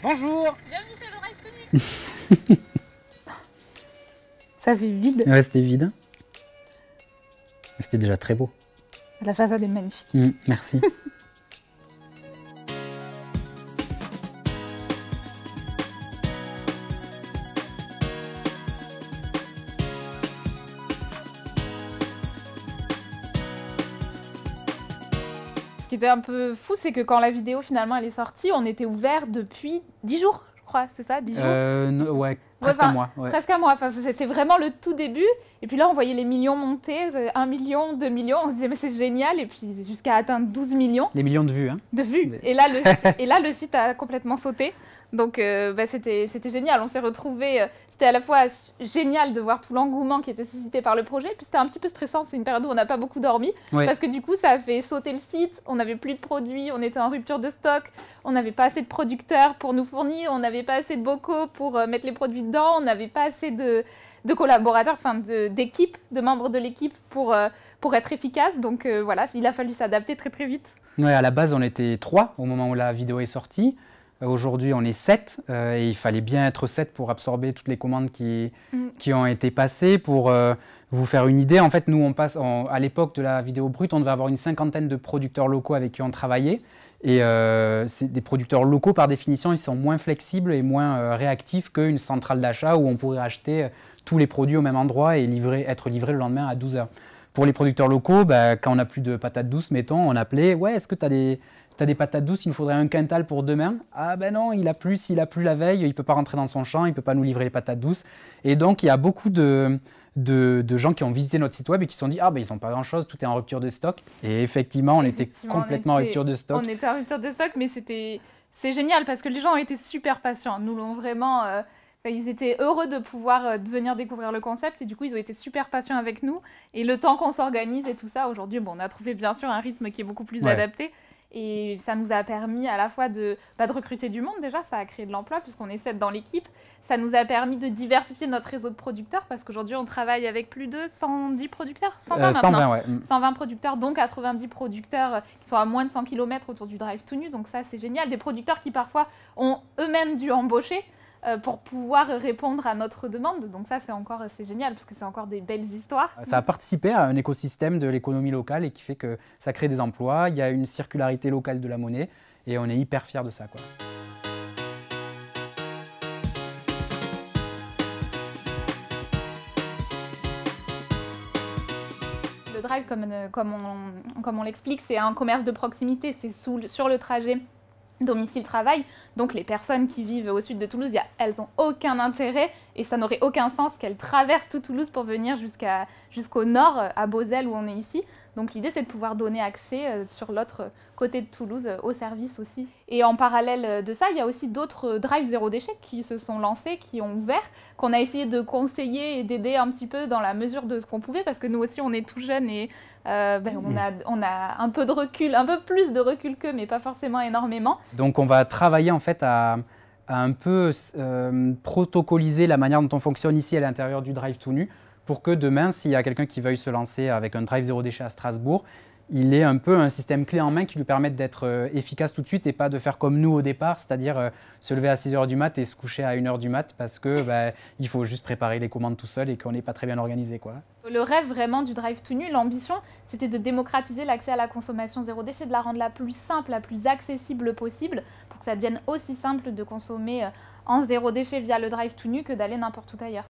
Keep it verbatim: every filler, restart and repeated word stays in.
Bonjour. Bienvenue sur le Drive Tout Nu. Ça fait vide. Ouais, c'était vide. C'était déjà très beau. La façade est magnifique. Mmh, merci. Ce qui était un peu fou, c'est que quand la vidéo finalement elle est sortie, on était ouvert depuis dix jours, je crois, c'est ça, dix jours euh, no, ouais, presque enfin, un mois. Ouais. Presque un mois, enfin, c'était vraiment le tout début. Et puis là, on voyait les millions monter, un million, deux millions, on se disait mais c'est génial, et puis jusqu'à atteindre douze millions. Les millions de vues, hein. De vues, mais... et, là, le, et là le site a complètement sauté. Donc euh, bah, c'était génial, on s'est retrouvés, euh, c'était à la fois génial de voir tout l'engouement qui était suscité par le projet, puis c'était un petit peu stressant, c'est une période où on n'a pas beaucoup dormi, ouais. Parce que du coup ça a fait sauter le site, on n'avait plus de produits, on était en rupture de stock, on n'avait pas assez de producteurs pour nous fournir, on n'avait pas assez de bocaux pour euh, mettre les produits dedans, on n'avait pas assez de, de collaborateurs, enfin d'équipe, de, de membres de l'équipe pour, euh, pour être efficace, donc euh, voilà, il a fallu s'adapter très très vite. Ouais, à la base on était trois au moment où la vidéo est sortie. Aujourd'hui, on est sept euh, et il fallait bien être sept pour absorber toutes les commandes qui, mmh. qui ont été passées. Pour euh, vous faire une idée, en fait, nous, on passe en, à l'époque de la vidéo brute, on devait avoir une cinquantaine de producteurs locaux avec qui on travaillait. Et euh, des producteurs locaux, par définition, ils sont moins flexibles et moins euh, réactifs qu'une centrale d'achat où on pourrait acheter tous les produits au même endroit et livrer, être livré le lendemain à douze heures. Pour les producteurs locaux, bah, quand on n'a plus de patates douces, mettons, on appelait « Ouais, est-ce que tu as des... » T'as des patates douces, il nous faudrait un quintal pour demain. Ah ben non, il a plus, s'il a plus la veille, il peut pas rentrer dans son champ, il peut pas nous livrer les patates douces. Et donc, il y a beaucoup de, de, de gens qui ont visité notre site web et qui se sont dit, ah ben ils n'ont pas grand-chose, tout est en rupture de stock. Et effectivement, on effectivement, était complètement on était, en rupture de stock. On était en rupture de stock, mais c'était c'est génial parce que les gens ont été super patients. Nous l'ont vraiment... Euh... Enfin, ils étaient heureux de pouvoir euh, de venir découvrir le concept et du coup, ils ont été super patients avec nous. Et le temps qu'on s'organise et tout ça, aujourd'hui, bon, on a trouvé bien sûr un rythme qui est beaucoup plus ouais. adapté. Et ça nous a permis à la fois de, bah, de recruter du monde, déjà, ça a créé de l'emploi puisqu'on est sept dans l'équipe. Ça nous a permis de diversifier notre réseau de producteurs parce qu'aujourd'hui, on travaille avec plus de cent dix producteurs, cent vingt euh, maintenant. cent vingt, ouais. cent vingt producteurs, dont quatre-vindt-dix producteurs qui sont à moins de cent kilomètres autour du Drive Tout Nu. Donc ça, c'est génial. Des producteurs qui parfois ont eux-mêmes dû embaucher pour pouvoir répondre à notre demande. Donc ça, c'est encore, c'est génial, parce que c'est encore des belles histoires. Ça a participé à un écosystème de l'économie locale et qui fait que ça crée des emplois, il y a une circularité locale de la monnaie et on est hyper fiers de ça, quoi. Le drive, comme, comme on, comme on l'explique, c'est un commerce de proximité, c'est sur le trajet domicile-travail, donc les personnes qui vivent au sud de Toulouse, elles n'ont aucun intérêt et ça n'aurait aucun sens qu'elles traversent tout Toulouse pour venir jusqu'à, jusqu'au nord, à Beauzelle où on est ici. Donc l'idée c'est de pouvoir donner accès euh, sur l'autre côté de Toulouse euh, aux services aussi. Et en parallèle de ça, il y a aussi d'autres euh, drives zéro déchet qui se sont lancés, qui ont ouvert, qu'on a essayé de conseiller et d'aider un petit peu dans la mesure de ce qu'on pouvait parce que nous aussi on est tout jeunes et euh, ben, on, a, on a un peu de recul, un peu plus de recul qu'eux mais pas forcément énormément. Donc on va travailler en fait à, à un peu euh, protocoliser la manière dont on fonctionne ici à l'intérieur du Drive Tout Nu, pour que demain, s'il y a quelqu'un qui veuille se lancer avec un drive zéro déchet à Strasbourg, il ait un peu un système clé en main qui lui permette d'être efficace tout de suite et pas de faire comme nous au départ, c'est-à-dire se lever à six heures du mat et se coucher à une heure du mat parce que bah, il faut juste préparer les commandes tout seul et qu'on n'est pas très bien organisé, quoi. Le rêve vraiment du Drive Tout Nu, l'ambition, c'était de démocratiser l'accès à la consommation zéro déchet, de la rendre la plus simple, la plus accessible possible pour que ça devienne aussi simple de consommer en zéro déchet via le Drive Tout Nu que d'aller n'importe où ailleurs.